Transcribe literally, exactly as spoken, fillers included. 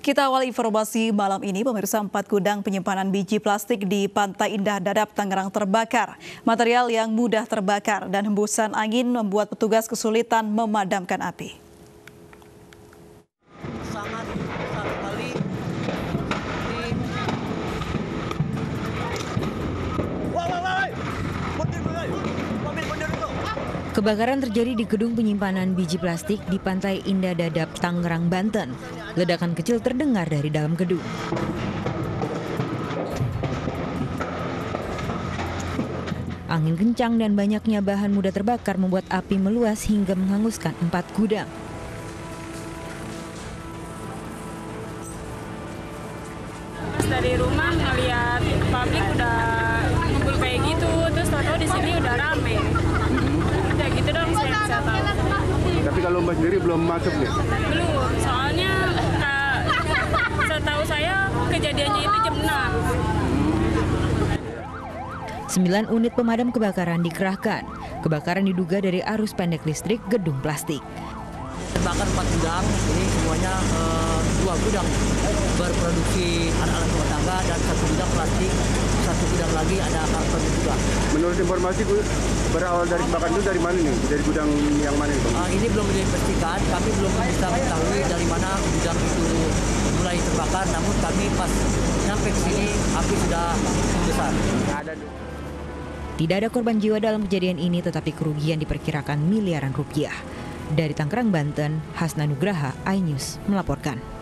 Kita awal informasi malam ini, pemirsa, empat gudang penyimpanan biji plastik di Pantai Indah Dadap, Tangerang terbakar. Material yang mudah terbakar dan hembusan angin membuat petugas kesulitan memadamkan api. Sangat satu kali. Kebakaran terjadi di gedung penyimpanan biji plastik di Pantai Indah Dadap, Tangerang, Banten. Ledakan kecil terdengar dari dalam gedung. Angin kencang dan banyaknya bahan mudah terbakar membuat api meluas hingga menghanguskan empat gudang. Mas dari rumah melihat pabrik udah ngumpul kayak gitu, terus tahu di sini udah rame. Tapi kalau Mbak sendiri belum masuk nih? Belum, soalnya uh, setahu saya kejadiannya itu jam enam. Sembilan unit pemadam kebakaran dikerahkan. Kebakaran diduga dari arus pendek listrik gedung plastik. Terbakar empat gudang, ini semuanya dua uh, gudang berproduksi alat-alat rumah tangga dan satu gudang plastik, satu gudang lagi ada karton juga. Menurut informasi Bu, berawal dari kebakaran itu dari mana nih? Dari gudang yang mana itu? Uh, ini belum dipastikan, kami belum bisa mengetahui dari mana gudang itu mulai terbakar. Namun kami pas nyampe ke sini api sudah besar. Tidak ada korban jiwa dalam kejadian ini, tetapi kerugian diperkirakan miliaran rupiah. Dari Tangerang, Banten, Hasna Nugraha, iNews melaporkan.